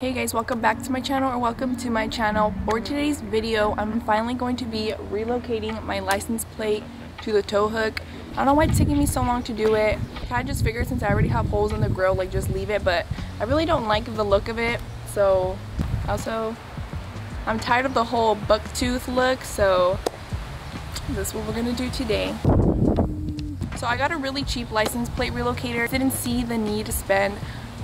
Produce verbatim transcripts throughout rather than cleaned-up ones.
Hey guys, welcome back to my channel or welcome to my channel. For today's video, I'm finally going to be relocating my license plate to the tow hook. I don't know why it's taking me so long to do it. I just figured since I already have holes in the grill, like just leave it, but I really don't like the look of it. So also, I'm tired of the whole bucktooth look, so this is what we're gonna do today. So I got a really cheap license plate relocator. Didn't see the need to spend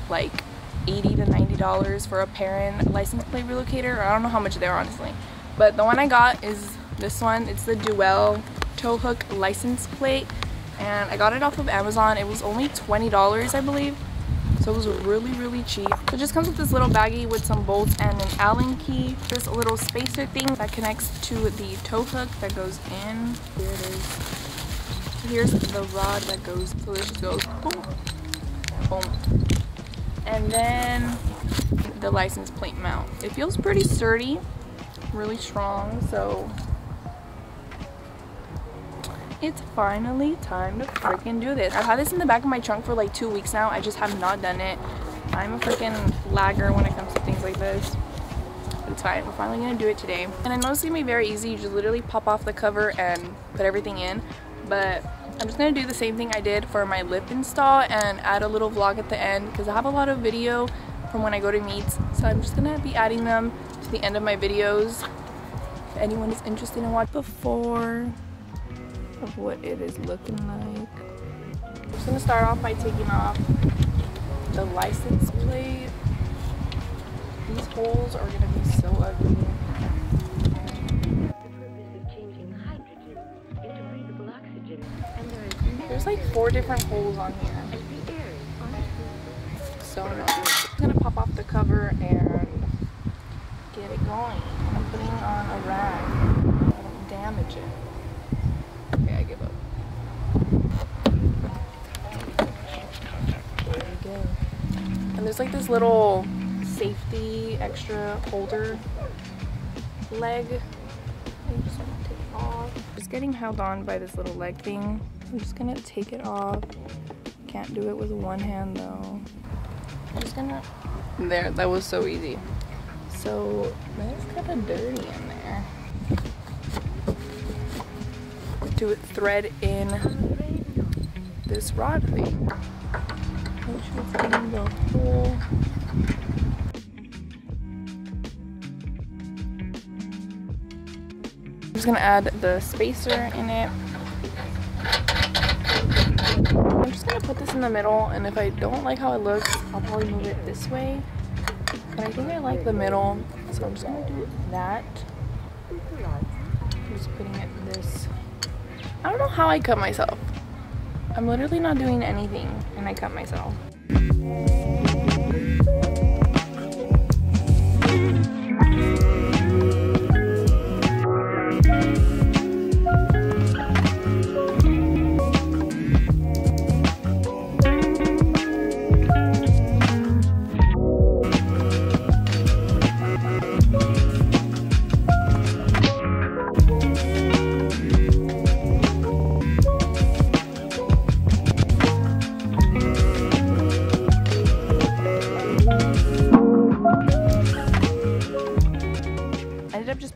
like eighty to ninety dollars for a Parent license plate relocator. I don't know how much they are honestly, but the one I got is this one. It's the Duel tow hook license plate, and I got it off of Amazon. It was only twenty dollars, I believe, so it was really really cheap. So it just comes with this little baggie with some bolts and an Allen key. This little spacer thing that connects to the tow hook that goes in. Here it is. So here's the rod that goes. So this goes boom, boom. And then the license plate mount. It feels pretty sturdy, really strong, so it's finally time to freaking do this. I've had this in the back of my trunk for like two weeks now. I just have not done it. I'm a freaking lagger when it comes to things like this. It's fine, we're finally gonna do it today. And I know it's gonna be very easy. You just literally pop off the cover and put everything in, but I'm just going to do the same thing I did for my lip install and add a little vlog at the end because I have a lot of video from when I go to meets. So I'm just going to be adding them to the end of my videos if anyone is interested in watching before of what it is looking like. I'm just going to start off by taking off the license plate. These holes are going to be so ugly. There's like four different holes on here. So nice. I'm just gonna pop off the cover and get it going. I'm putting on a rag. I don't damage it. Okay, I give up. There we go. And there's like this little safety extra holder leg. I'm just gonna take it off. Just getting held on by this little leg thing. I'm just gonna take it off. Can't do it with one hand though. I'm just gonna. There, that was so easy. So that's kind of dirty in there. Do it. Thread in this rod thing. Make sure it's in the hole. I'm just gonna add the spacer in it. I'm just gonna put this in the middle, and if I don't like how it looks, I'll probably move it this way. But I think I like the middle, so I'm just gonna do that. I'm just putting it in this. I don't know how I cut myself. I'm literally not doing anything, and I cut myself.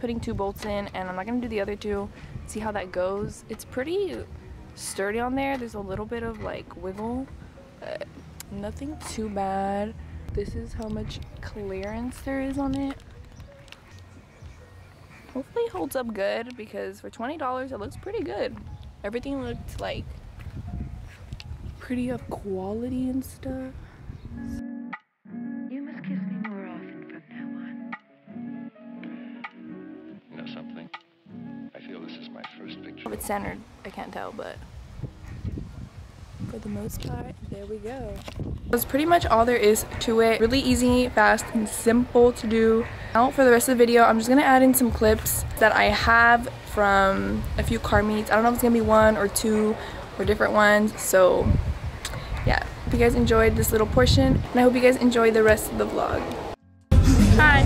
Putting two bolts in, and I'm not gonna do the other two, see how that goes. It's pretty sturdy on there. There's a little bit of like wiggle, but nothing too bad. This is how much clearance there is on it. Hopefully it holds up good, because for twenty dollars it looks pretty good. Everything looked like pretty of quality and stuff. Something. I feel this is my first picture. It's centered. I can't tell, but for the most part, there we go. That's pretty much all there is to it. Really easy, fast, and simple to do. Now for the rest of the video, I'm just gonna add in some clips that I have from a few car meets. I don't know if it's gonna be one or two or different ones. So yeah, hope you guys enjoyed this little portion, and I hope you guys enjoy the rest of the vlog. Hi.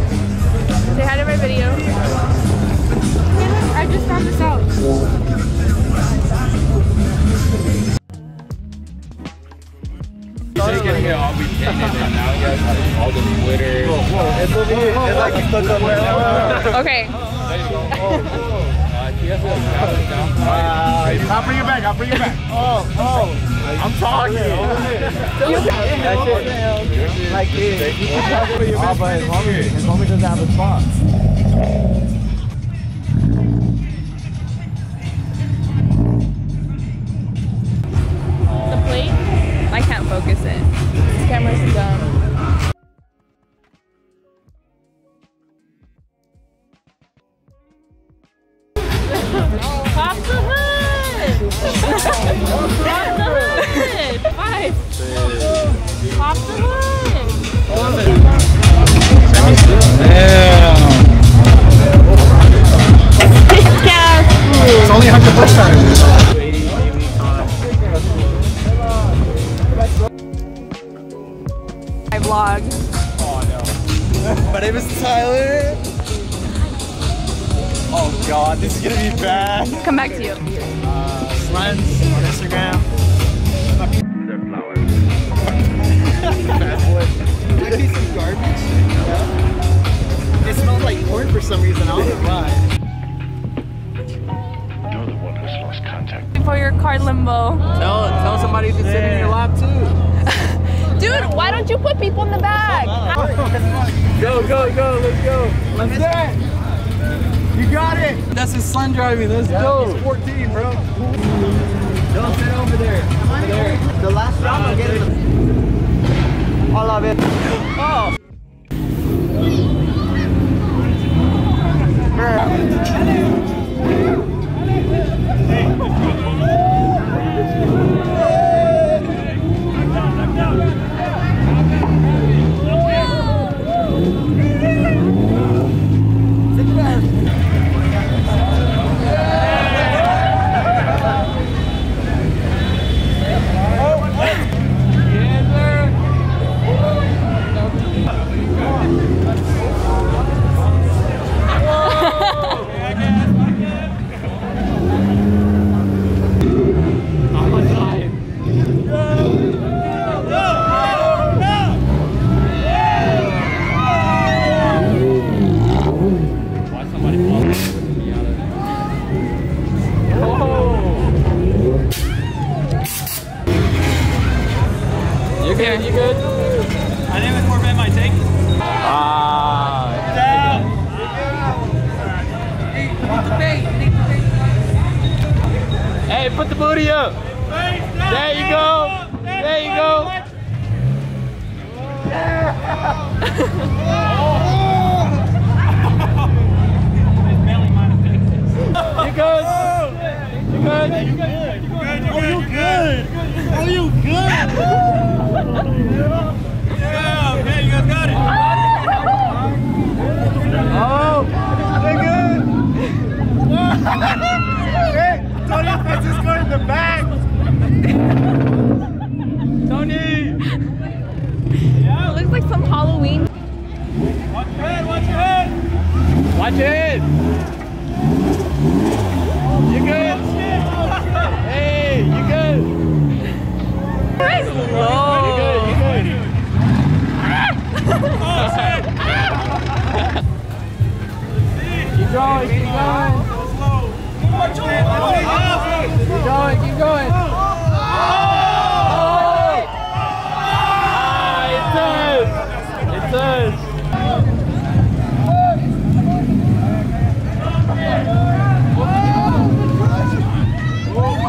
Say hi to my video. I just found this out. Take it. here all be pinning and now you guys have all the Twitter. Whoa, whoa. It's over here. It's like stuck up there. Okay. I'll bring you back. I'll bring you back. Oh, oh. I'm talking. That's it. Like this. Oh, but his homie, his homie doesn't have a spot. Focus it. This camera's dumb. Pop the hood! Pop the hood! Five. Pop the hood! Damn! It's only one hundred percent. Vlog. Oh no. My name is Tyler. Oh god, this is gonna be bad. Come back to you. Uh, Slendz on Instagram. Actually, some garbage. Yeah. It smells like corn for some reason. I don't know why. You're the one who's lost contact. For your car limbo. Tell tell somebody to sit yeah. in your lap too. Dude, why don't you put people in the back? Go, go, go, let's go. Let's do it. You got it. That's his slend driving, let's yeah, go. It's fourteen, bro. Don't sit over there. Over there. The last round I'll get it. All of it. Oh. Hey, put the booty up. There you go. There you go. You good? You good? You good? Are you good? Are you good? Yeah, okay, you guys got it. Oh, good. Tony Francisco in the back! Tony! Yeah. It looks like some Halloween. Watch your head, watch your head! Watch your head! You good? Hey, you good? You good, you good. Oh, shit! Keep going, keep going! Keep going, keep going. Oh! It does. It does.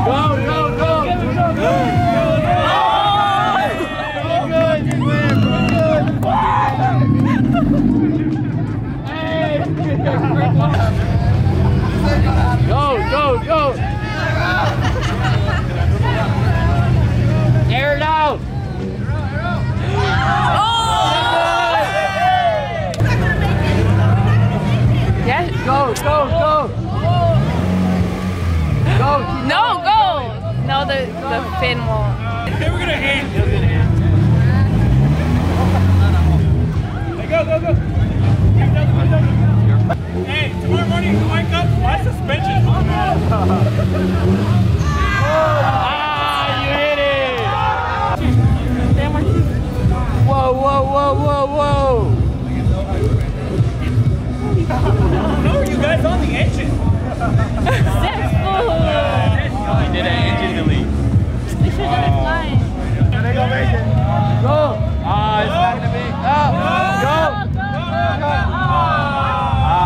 Go, go, go! Go! No, go! No, the, the fin won't. They were gonna hand. Go, go, go! Hey, tomorrow morning, I wake up, my suspension. Ah, you hit it! whoa, whoa, whoa! How are you guys on the engine? Successful! I did an engine delete. We should go to flying. Can they go make it? Go! Ah, it's not gonna be. Go! Go! Ah!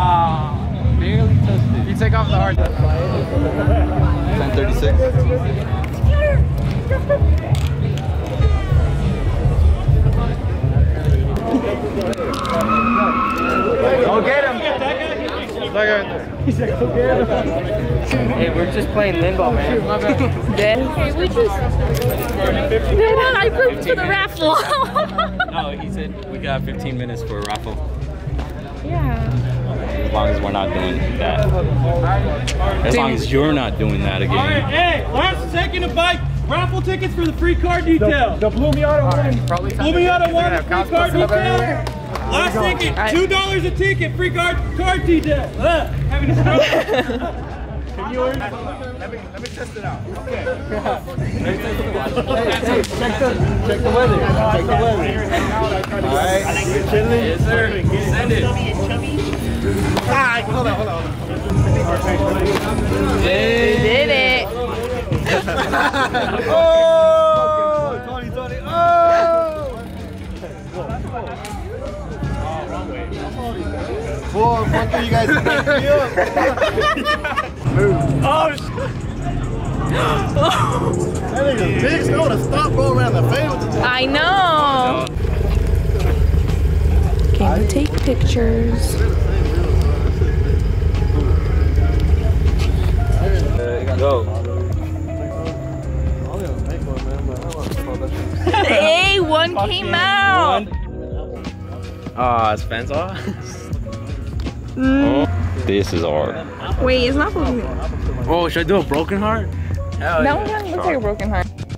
Barely touched it. You take off the hard touch. ten thirty-six. Go get him! He's like, go get him! Hey, we're just playing limbo, man. Hey, we just... I put to the raffle! No, he said we got fifteen minutes for a raffle. Yeah. As long as we're not doing that. As long as you're not doing that again. Alright, hey! Last second to bite! Raffle tickets for the free car detail. The, the Blue Miata won. Blue Miata won the free car detail. Last ticket, two dollars a ticket, free car card detail. Ugh, having a stroke. Can you order? Let me, let me test it out. Okay. Hey, check the, check the weather. Check the weather. All right. I think you're chilling. Yes, sir. Send it. Ah, hold on, hold on, hold on. Did it. Oh! Tony, Tony, oh! Four, one, three, you guys picked me up. Oh, shit! That nigga big snow to stop going around the field. I know! Can you take pictures? Go. Hey, one Fuck came out! Ah, uh, it's fans off. Mm. Oh, this is hard. Wait, it's not broken. Oh, should I do a broken heart? Hell that yeah. one looks like a broken heart.